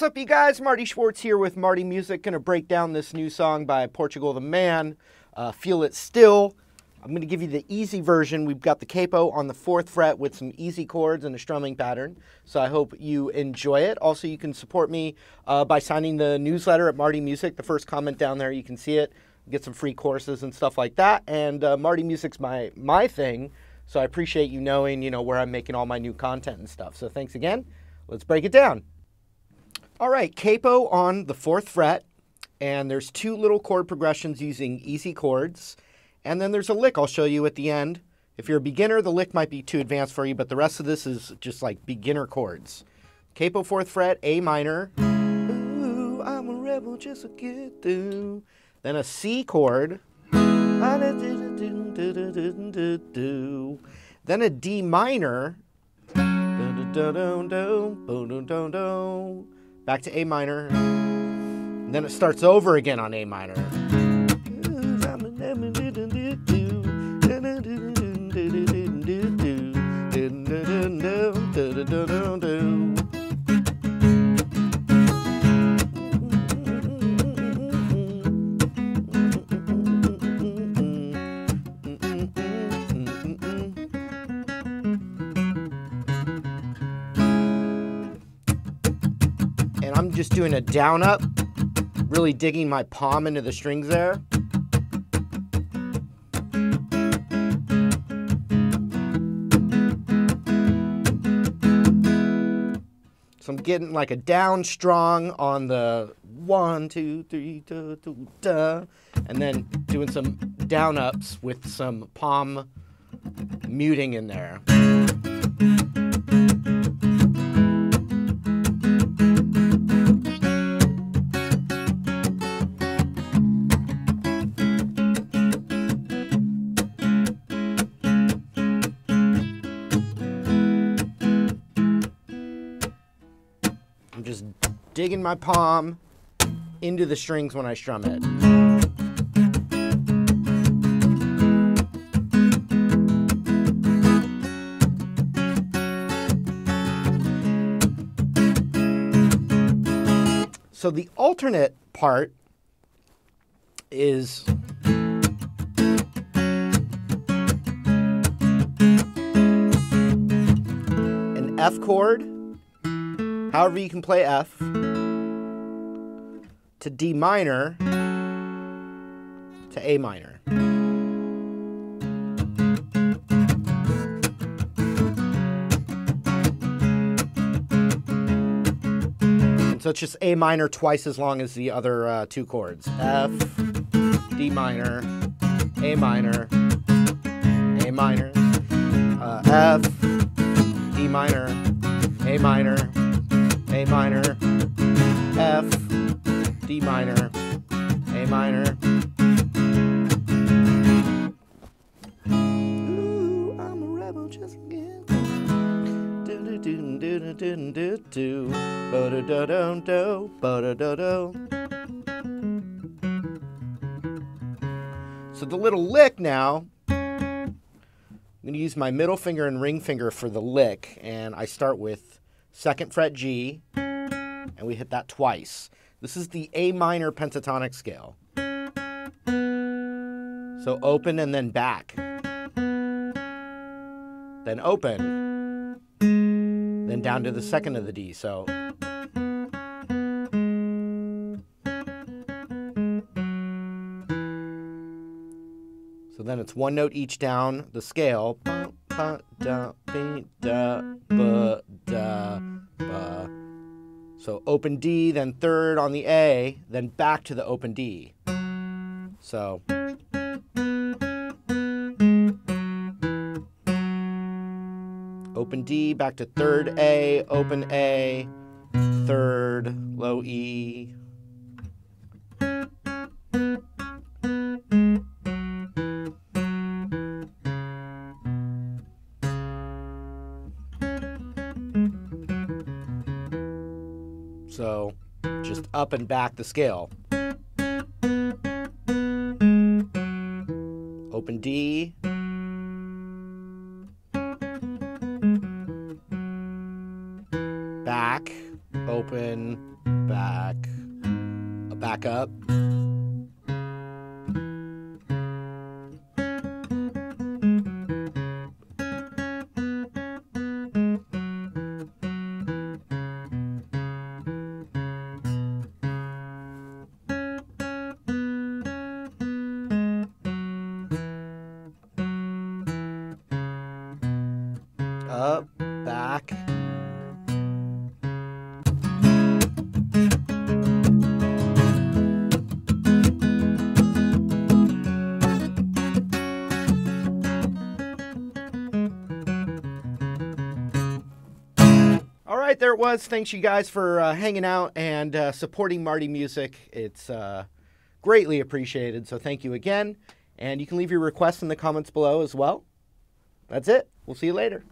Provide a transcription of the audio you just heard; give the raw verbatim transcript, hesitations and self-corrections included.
What's up, you guys? Marty Schwartz here with Marty Music. Going to break down this new song by Portugal the Man, uh, Feel It Still. I'm going to give you the easy version. We've got the capo on the fourth fret with some easy chords and a strumming pattern. So I hope you enjoy it. Also, you can support me uh, by signing the newsletter at Marty Music. The first comment down there, you can see it. Get some free courses and stuff like that. And uh, Marty Music's my, my thing. So I appreciate you knowing, you know, where I'm making all my new content and stuff. So thanks again. Let's break it down. All right, capo on the fourth fret, and there's two little chord progressions using easy chords, and then there's a lick I'll show you at the end. If you're a beginner, the lick might be too advanced for you, but the rest of this is just like beginner chords. Capo fourth fret, A minor. Ooh, I'm a rebel just to get through. Then a C chord. Then a D minor. Back to A minor, and then it starts over again on A minor. And I'm just doing a down up, really digging my palm into the strings there. So I'm getting like a down strong on the one, two, three, da, da, da, and then doing some down ups with some palm muting in there. I'm just digging my palm into the strings when I strum it. So the alternate part is an F chord. However, you can play F to D minor to A minor. And so it's just A minor twice as long as the other uh, two chords. F, D minor, A minor, A minor, uh, F, D minor, A minor, A minor, F, D minor, A minor. Ooh, I'm a rebel just again. Do do do do do do do. Ba da da do do. Ba da da do. So the little lick now. I'm going to use my middle finger and ring finger for the lick, and I start with second fret G, and we hit that twice. This is the A minor pentatonic scale. So open and then back. Then open. Then down to the second of the D. So So then it's one note each down the scale. So open D, then third on the A, then back to the open D. So. Open D, back to third A, open A, third, low E. So just up and back the scale. Open D. Back. Open. back up. Up, back. All right, there it was. Thanks you guys for uh, hanging out and uh, supporting Marty Music. It's uh, greatly appreciated, so thank you again. And you can leave your requests in the comments below as well. That's it. We'll see you later.